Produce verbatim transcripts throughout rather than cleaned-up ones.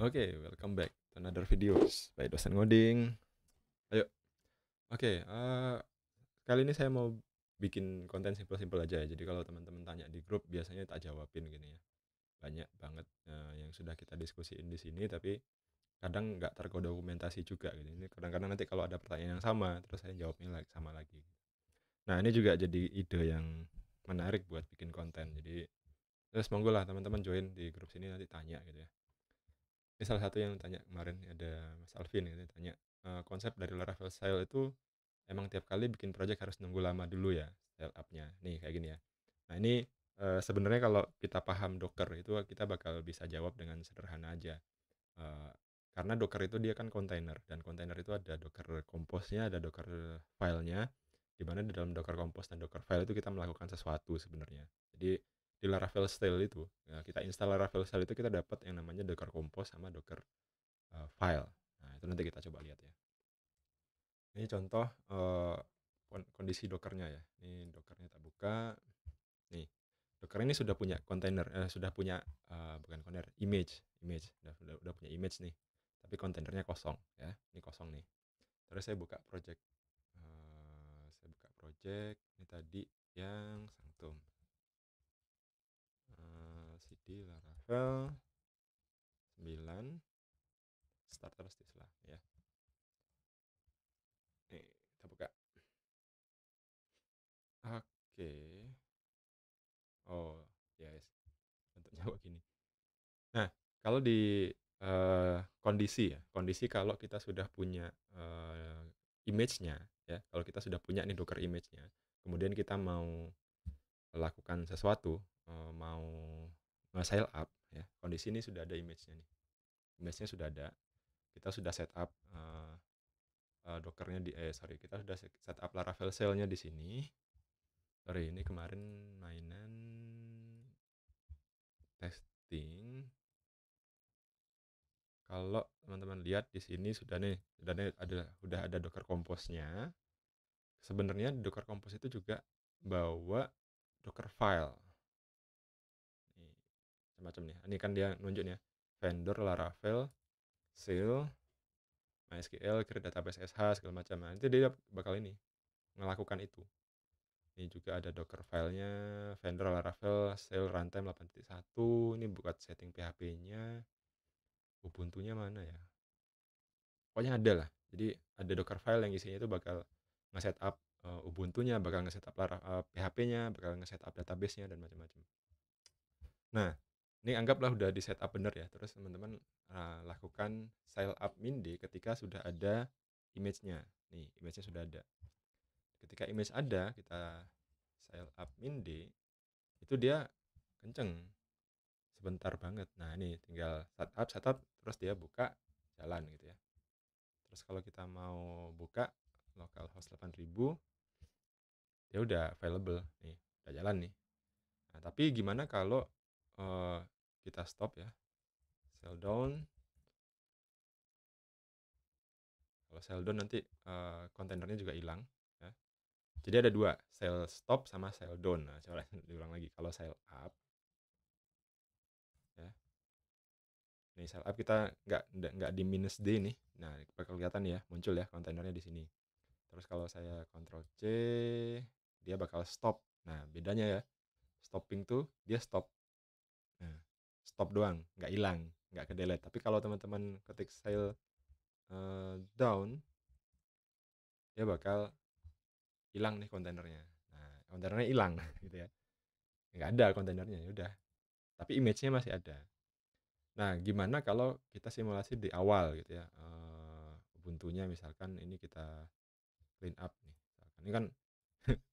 Oke, okay, welcome back to another videos by Dosen Ngoding. Ayo. Oke, okay, uh, kali ini saya mau bikin konten simple-simple aja ya. Jadi kalau teman-teman tanya di grup biasanya tak jawabin gini ya. Banyak banget uh, yang sudah kita diskusiin di sini tapi kadang nggak terkodokumentasi juga gitu. Ini kadang-kadang nanti kalau ada pertanyaan yang sama terus saya jawabnya like, sama lagi. Nah, ini juga jadi ide yang menarik buat bikin konten. Jadi terus monggo lah teman-teman join di grup sini nanti tanya gitu ya. Ini salah satu yang tanya kemarin, ada Mas Alvin gitu, tanya e, konsep dari Laravel Sail itu emang tiap kali bikin project harus nunggu lama dulu ya sail up-nya. Nih kayak gini ya. Nah ini e, sebenarnya kalau kita paham Docker itu kita bakal bisa jawab dengan sederhana aja. E, karena Docker itu dia kan container, dan container itu ada Docker Compose-nya, ada Docker file-nya, di mana di dalam Docker Compose dan Docker file itu kita melakukan sesuatu sebenarnya. Jadi di Laravel Sail itu, nah, kita install Laravel Sail itu kita dapat yang namanya Docker Compose sama Docker uh, File. Nah itu nanti kita coba lihat ya. Ini contoh uh, kondisi Dockernya ya. Ini Dockernya tak buka. Nih Docker ini sudah punya container, eh, sudah punya uh, bukan container, image, image, sudah, sudah, sudah punya image nih. Tapi kontainernya kosong ya. Ini kosong nih. Terus saya buka project, uh, saya buka project ini tadi yang sanctum. Di Laravel sembilan starter stisla ya. Nih, kita buka. Oke. Okay. Oh, yes. Bentuknya begini. Nah, kalau di uh, kondisi ya, kondisi kalau kita sudah punya uh, image-nya ya, kalau kita sudah punya nih Docker image-nya, kemudian kita mau lakukan sesuatu, uh, mau nge-sail up ya. Kondisi ini sudah ada image-nya nih. Image-nya sudah ada. Kita sudah setup uh, uh, Docker-nya di eh sorry, kita sudah setup Laravel Sail-nya di sini. Sorry, ini kemarin mainan testing. Kalau teman-teman lihat di sini sudah nih, sudah ada sudah ada Docker Compose-nya. Sebenarnya Docker Compose itu juga bawa Dockerfile. Macam nih, ini kan dia nunjuknya vendor Laravel Sail MySQL create database S H segala macam. Nanti dia bakal ini melakukan itu. Ini juga ada Docker filenya vendor Laravel Sail runtime delapan titik satu. Ini buat setting P H P-nya, Ubuntu-nya mana ya? Pokoknya ada lah. Jadi ada Docker file yang isinya itu bakal nge-setup uh, Ubuntu-nya, bakal nge-setup uh, P H P-nya, bakal nge-setup database-nya dan macam-macam. Nah, ini anggaplah udah di setup bener ya. Terus teman-teman uh, lakukan sail up mindi ketika sudah ada image-nya. Nih, image-nya sudah ada. Ketika image ada, kita sail up mindi, itu dia kenceng. Sebentar banget. Nah, ini tinggal setup, setup, terus dia buka, jalan gitu ya. Terus kalau kita mau buka localhost delapan ribu, dia udah available. Nih, udah jalan nih. Nah, tapi gimana kalau Uh, kita stop ya, sail down. Kalau sail down nanti uh, kontainernya juga hilang ya. Jadi ada dua, sail stop sama sail down. Nah, coba diulang lagi. Kalau sail up ya, ini sail up kita nggak nggak di minus D nih. Nah bakal kelihatan ya, muncul ya kontainernya di sini. Terus kalau saya Ctrl C, dia bakal stop. Nah bedanya ya, stopping tuh dia stop. Nah, stop doang, nggak hilang, nggak ke delete. Tapi kalau teman-teman ketik sail uh, down, dia bakal hilang nih kontainernya. Nah, kontainernya hilang gitu ya, nggak ada kontainernya, ya udah. Tapi image-nya masih ada. Nah, gimana kalau kita simulasi di awal gitu ya, uh, Ubuntu-nya misalkan ini kita clean up nih. Ini kan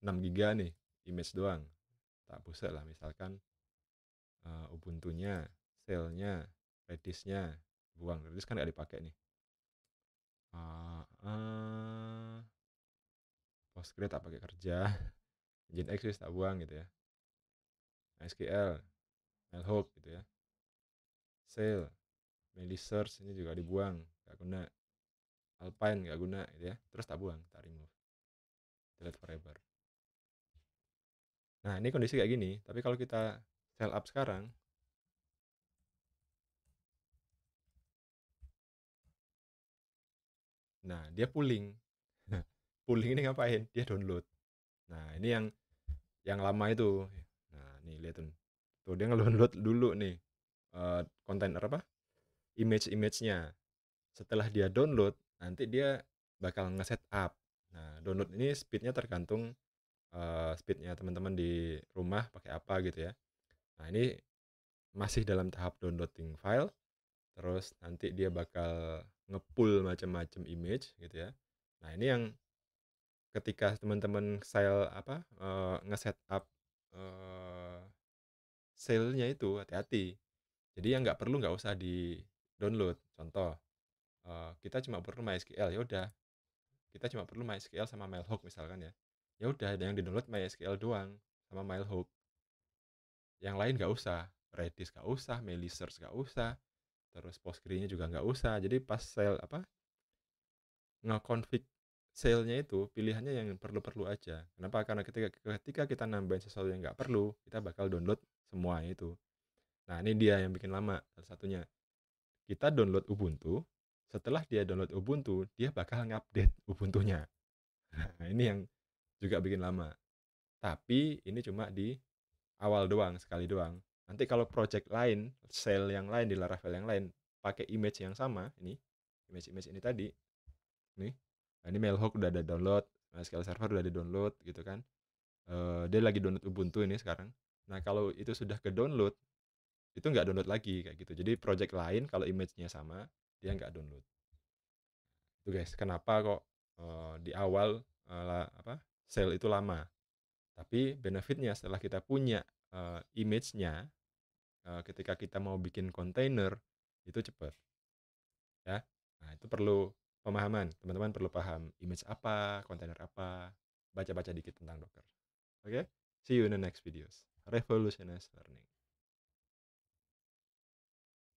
enam giga nih, image doang. Tak buset lah misalkan. Uh, Ubuntu-nya, Sail-nya, Redis-nya, buang. Redis kan nggak dipakai nih. Uh, uh, Postgre tak pakai kerja, Engine X tak buang gitu ya. MySQL, mailhog gitu ya. Sail, Meilisearch ini juga dibuang, nggak guna. Alpine nggak guna gitu ya. Terus tak buang, tak remove. Delete forever. Nah ini kondisi kayak gini. Tapi kalau kita sail up sekarang, Nah, dia pooling. Pooling ini ngapain? Dia download. Nah, ini yang yang lama itu. Nah, nih lihatin. Tuh dia ngedownload dulu nih uh, kontainer apa? Image-image-nya. Setelah dia download, nanti dia bakal nge-setup. Nah, download ini speednya tergantung uh, speednya teman-teman di rumah pakai apa gitu ya. Nah, ini masih dalam tahap downloading file. Terus nanti dia bakal nge-pull macam-macam image gitu ya. Nah, ini yang ketika teman-teman sail apa uh, nge-setup uh, sailnya itu hati-hati. Jadi yang nggak perlu nggak usah di-download. Contoh, uh, kita cuma perlu MySQL, ya udah. Kita cuma perlu MySQL sama mailhog misalkan ya. Ya udah, yang di-download MySQL doang sama mailhog. Yang lain nggak usah. Redis nggak usah, Meilisearch nggak usah. Terus Postgre-nya juga nggak usah. Jadi pas sail apa nge-config sailnya itu pilihannya yang perlu-perlu aja. Kenapa? Karena ketika ketika kita nambahin sesuatu yang nggak perlu, kita bakal download semua itu. Nah, ini dia yang bikin lama salah satunya. Kita download Ubuntu, setelah dia download Ubuntu, dia bakal ngupdate Ubuntu-nya. Nah, ini yang juga bikin lama. Tapi ini cuma di awal doang, sekali doang. Nanti kalau project lain, sail yang lain di Laravel yang lain, pakai image yang sama, ini image-image ini tadi. Nih. Nah, ini mailhog udah ada download, MySQL server udah ada download gitu kan. Uh, dia lagi download Ubuntu ini sekarang. Nah, kalau itu sudah ke download, itu nggak download lagi kayak gitu. Jadi project lain kalau image-nya sama, dia nggak download. Itu guys, kenapa kok uh, di awal uh, apa sail itu lama? Tapi benefitnya setelah kita punya uh, image-nya, uh, ketika kita mau bikin container itu cepat. Ya, nah itu perlu pemahaman, teman-teman perlu paham image apa, kontainer apa, baca-baca dikit tentang Docker. Oke, okay? See you in the next videos. Revolutionize learning.